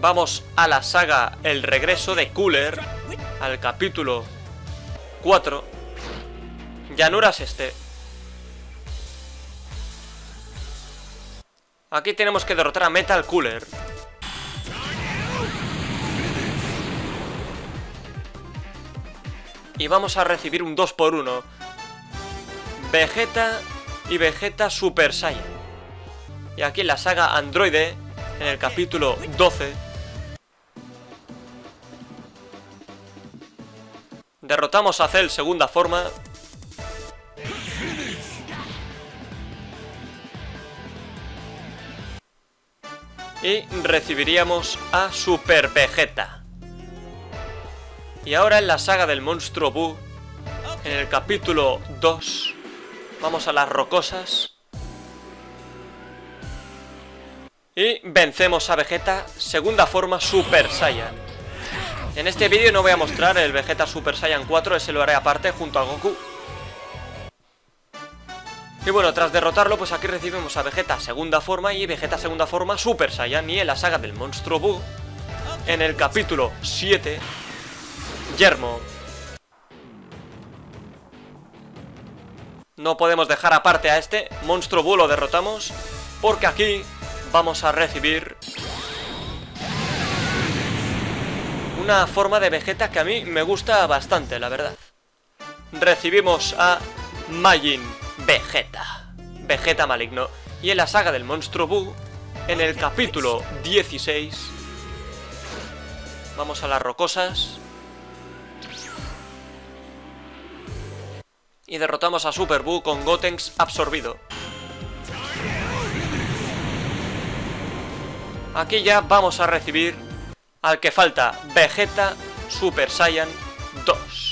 Vamos a la saga El Regreso de Cooler, al capítulo 4, Llanuras Este. Aquí tenemos que derrotar a Metal Cooler. Y vamos a recibir un 2x1. Vegeta y Vegeta Super Saiyan. Y aquí en la saga Androide, en el capítulo 12... derrotamos a Cell segunda forma. Y recibiríamos a Super Vegeta. Y ahora en la saga del monstruo Buu, en el capítulo 2, vamos a las rocosas. Y vencemos a Vegeta segunda forma Super Saiyan. En este vídeo no voy a mostrar el Vegeta Super Saiyan 4, ese lo haré aparte junto a Goku. Y bueno, tras derrotarlo, pues aquí recibimos a Vegeta segunda forma y Vegeta segunda forma Super Saiyan. Y en la saga del monstruo Buu, en el capítulo 7, Yermo. No podemos dejar aparte a este monstruo Buu, lo derrotamos, porque aquí vamos a recibir una forma de Vegeta que a mí me gusta bastante, la verdad. Recibimos a Majin Vegeta, Vegeta maligno. Y en la saga del monstruo Buu, en el capítulo 16, vamos a las rocosas. Y derrotamos a Super Buu con Gotenks absorbido. Aquí ya vamos a recibir al que falta, Vegeta Super Saiyan 2.